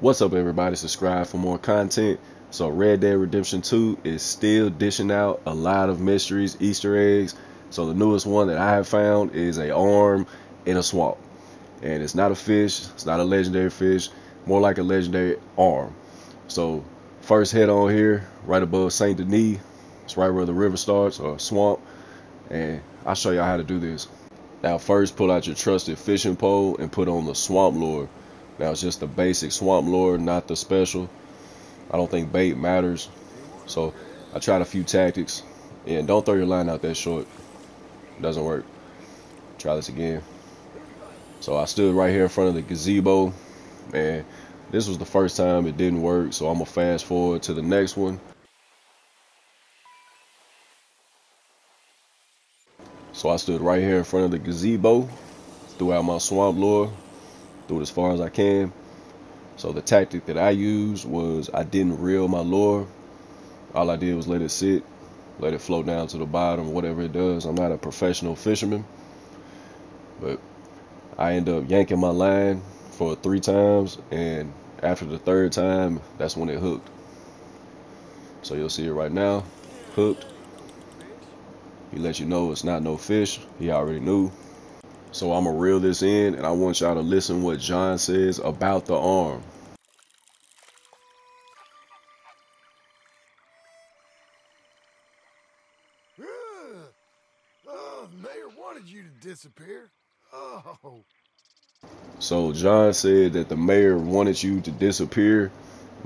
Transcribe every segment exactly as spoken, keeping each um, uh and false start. What's up, everybody? Subscribe for more content. So Red Dead Redemption two is still dishing out a lot of mysteries, Easter eggs. So the newest one that I have found is a arm in a swamp. And it's not a fish. It's not a legendary fish. More like a legendary arm. So first head on here, right above Saint Denis. It's right where the river starts, or swamp. And I'll show y'all how to do this. Now first, pull out your trusted fishing pole and put on the swamp lure. Now it's just the basic swamp lure, not the special. I don't think bait matters. So I tried a few tactics. And don't throw your line out that short. It doesn't work. Try this again. So I stood right here in front of the gazebo. And this was the first time it didn't work. So I'm going to fast forward to the next one. So I stood right here in front of the gazebo. Threw out my swamp lure. Threw it as far as I can. So the tactic that I used was I didn't reel my lure. All I did was let it sit, let it float down to the bottom, whatever it does. I'm not a professional fisherman, but I end up yanking my line for three times, and after the third time, that's when it hooked. So you'll see it right now, hooked. He let you know it's not no fish. He already knew. So I'm going to reel this in, and I want y'all to listen what John says about the arm. Oh, Mayor wanted you to disappear. Oh. So John said that the mayor wanted you to disappear.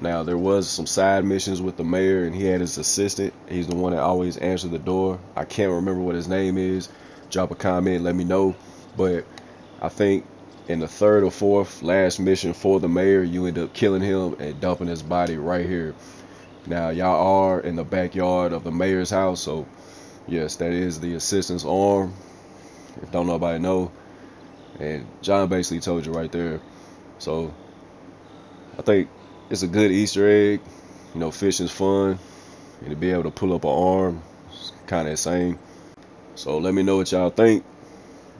Now, there was some side missions with the mayor, and he had his assistant. He's the one that always answered the door. I can't remember what his name is. Drop a comment, let me know. But I think in the third or fourth last mission for the mayor, you end up killing him and dumping his body right here. Now, y'all are in the backyard of the mayor's house. So, yes, that is the assistant's arm. If don't nobody know. And John basically told you right there. So, I think it's a good Easter egg. You know, fishing's fun. And to be able to pull up an arm, it's kind of insane. So, let me know what y'all think.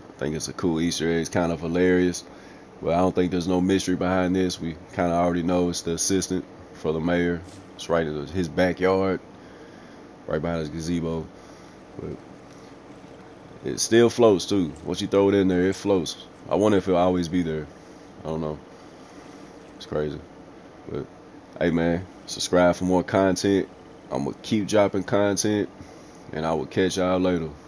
I think it's a cool Easter egg. It's kind of hilarious. But I don't think there's no mystery behind this. We kind of already know it's the assistant for the mayor. It's right in his backyard, right behind his gazebo. But it still floats too. Once you throw it in there, it floats. I wonder if it'll always be there. I don't know. It's crazy. But hey man, subscribe for more content. I'm going to keep dropping content. And I will catch y'all later.